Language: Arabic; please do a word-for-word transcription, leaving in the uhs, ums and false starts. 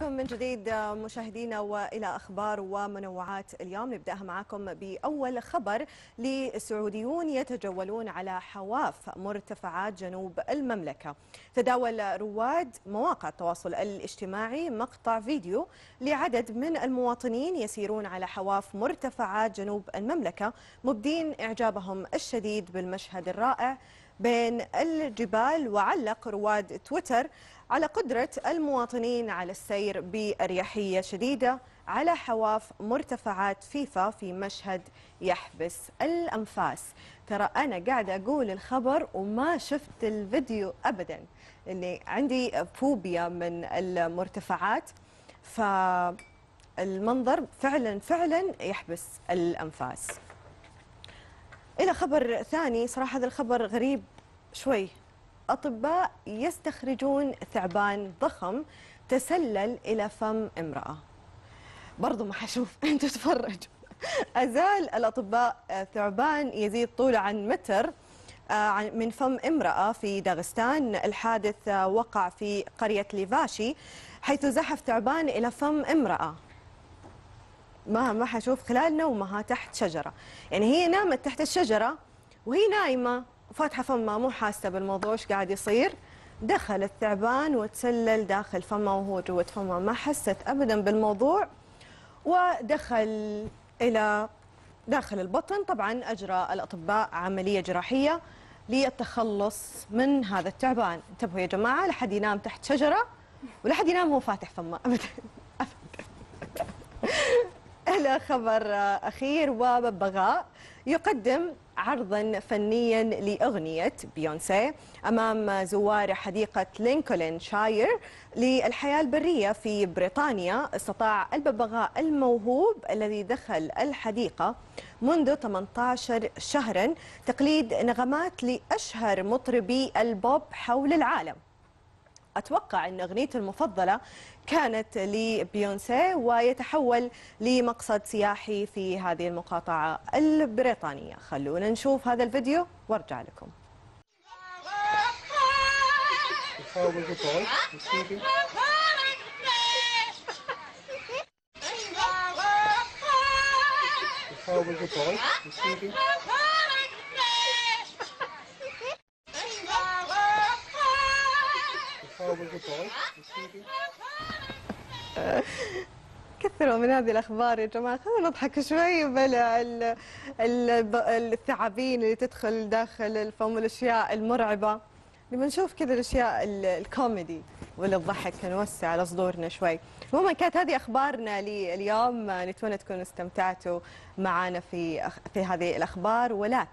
بكم من جديد مشاهدينا والى اخبار ومنوعات اليوم. نبداها معكم باول خبر لسعوديون يتجولون على حواف مرتفعات جنوب المملكه. تداول رواد مواقع التواصل الاجتماعي مقطع فيديو لعدد من المواطنين يسيرون على حواف مرتفعات جنوب المملكه مبدين اعجابهم الشديد بالمشهد الرائع بين الجبال. وعلق رواد تويتر على قدرة المواطنين على السير بأريحية شديدة على حواف مرتفعات فيفا في مشهد يحبس الأنفاس. ترى أنا قاعدة أقول الخبر وما شفت الفيديو أبدا، اللي عندي فوبيا من المرتفعات، فالمنظر فعلا فعلا يحبس الأنفاس. إلى خبر ثاني، صراحة هذا الخبر غريب شوي. أطباء يستخرجون ثعبان ضخم تسلل إلى فم امرأة. برضو ما حشوف، أنت تفرج. أزال الأطباء ثعبان يزيد طوله عن متر من فم امرأة في داغستان. الحادث وقع في قرية ليفاشي حيث زحف ثعبان إلى فم امرأة. ما ما حشوف خلال نومها تحت شجرة، يعني هي نامت تحت الشجرة وهي نايمة وفاتحة فمها مو حاسة بالموضوع ايش قاعد يصير. دخل الثعبان وتسلل داخل فمها وهو جوة فمها، ما حست أبدا بالموضوع ودخل إلى داخل البطن. طبعا أجرى الأطباء عملية جراحية للتخلص من هذا الثعبان. انتبهوا يا جماعة، لا حد ينام تحت شجرة ولا حد ينام وهو فاتح فمه أبدا. إلى خبر أخير، وببغاء يقدم عرضا فنيا لأغنية بيونسي أمام زوار حديقة لينكولن شاير للحياة البرية في بريطانيا. استطاع الببغاء الموهوب الذي دخل الحديقة منذ ثمانية عشر شهرا تقليد نغمات لأشهر مطربي البوب حول العالم. أتوقع أن أغنيته المفضلة كانت لبيونسي، ويتحول لمقصد سياحي في هذه المقاطعة البريطانية. خلونا نشوف هذا الفيديو وارجع لكم. كثروا من هذه الأخبار يا جماعة، خلونا نضحك شوي بلا الثعابين اللي تدخل داخل الفم والأشياء المرعبة. لما نشوف كذا الأشياء الكوميدي ولا الضحك نوسع على صدورنا شوي. المهم كانت هذه أخبارنا لليوم، نتمنى تكونوا استمتعتوا معنا في في هذه الأخبار. ولكن